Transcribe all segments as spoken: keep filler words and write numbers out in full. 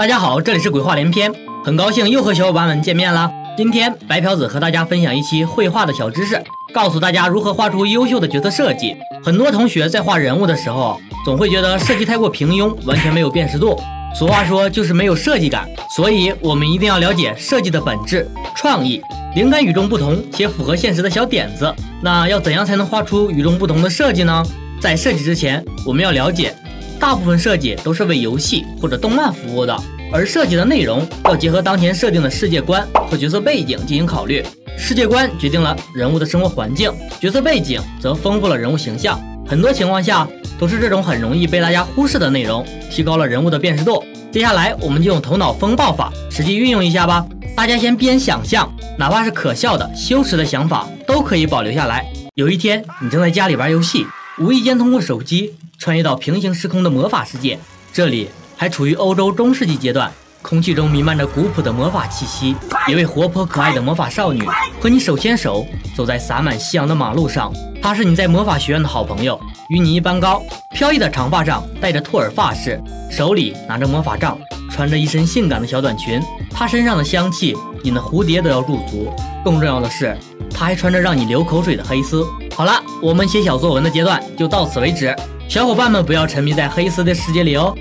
大家好，这里是鬼话连篇，很高兴又和小伙伴们见面啦。今天白嫖子和大家分享一期绘画的小知识，告诉大家如何画出优秀的角色设计。很多同学在画人物的时候，总会觉得设计太过平庸，完全没有辨识度。俗话说就是没有设计感，所以我们一定要了解设计的本质、创意、灵感与众不同且符合现实的小点子。那要怎样才能画出与众不同的设计呢？在设计之前，我们要了解。大部分设计都是为游戏或者动漫服务的，而设计的内容要结合当前设定的世界观和角色背景进行考虑。世界观决定了人物的生活环境，角色背景则丰富了人物形象。很多情况下都是这种很容易被大家忽视的内容，提高了人物的辨识度。接下来我们就用头脑风暴法实际运用一下吧。大家先边想象，哪怕是可笑的、羞耻的想法都可以保留下来。有一天，你正在家里玩游戏，无意间通过手机穿越到平行时空的魔法世界，这里还处于欧洲中世纪阶段，空气中弥漫着古朴的魔法气息。一位活泼可爱的魔法少女和你手牵手走在洒满夕阳的马路上，她是你在魔法学院的好朋友，与你一般高，飘逸的长发上戴着托尔发饰，手里拿着魔法杖，穿着一身性感的小短裙，她身上的香气引得蝴蝶都要驻足。更重要的是，她还穿着让你流口水的黑丝。好了，我们写小作文的阶段就到此为止。小伙伴们不要沉迷在黑丝的世界里哦。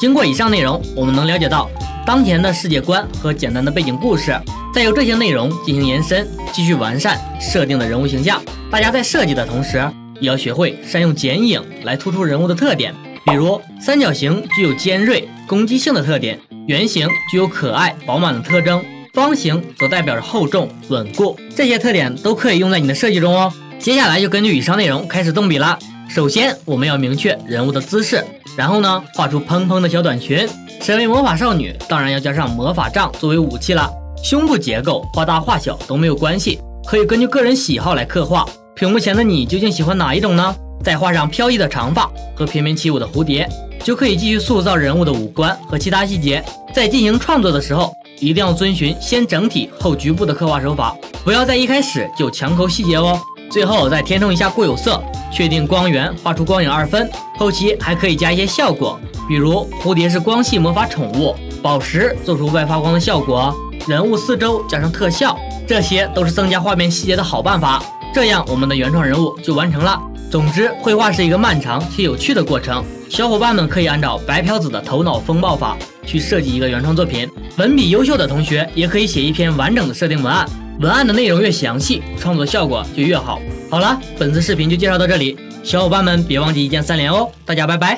经过以上内容，我们能了解到当前的世界观和简单的背景故事，再由这些内容进行延伸，继续完善设定的人物形象。大家在设计的同时，也要学会善用剪影来突出人物的特点，比如三角形具有尖锐攻击性的特点，圆形具有可爱饱满的特征，方形则代表着厚重稳固，这些特点都可以用在你的设计中哦。接下来就根据以上内容开始动笔啦。首先我们要明确人物的姿势，然后呢画出蓬蓬的小短裙，身为魔法少女当然要加上魔法杖作为武器了。胸部结构画大画小都没有关系，可以根据个人喜好来刻画。屏幕前的你究竟喜欢哪一种呢？再画上飘逸的长发和翩翩起舞的蝴蝶，就可以继续塑造人物的五官和其他细节。在进行创作的时候，一定要遵循先整体后局部的刻画手法，不要在一开始就强抠细节哦。最后再填充一下固有色，确定光源，画出光影二分。后期还可以加一些效果，比如蝴蝶是光系魔法宠物，宝石做出外发光的效果，人物四周加上特效，这些都是增加画面细节的好办法。这样我们的原创人物就完成了。总之，绘画是一个漫长且有趣的过程，小伙伴们可以按照白嫖子的头脑风暴法去设计一个原创作品。文笔优秀的同学也可以写一篇完整的设定文案，文案的内容越详细，创作效果就越好。好了，本次视频就介绍到这里，小伙伴们别忘记一键三连哦，大家拜拜。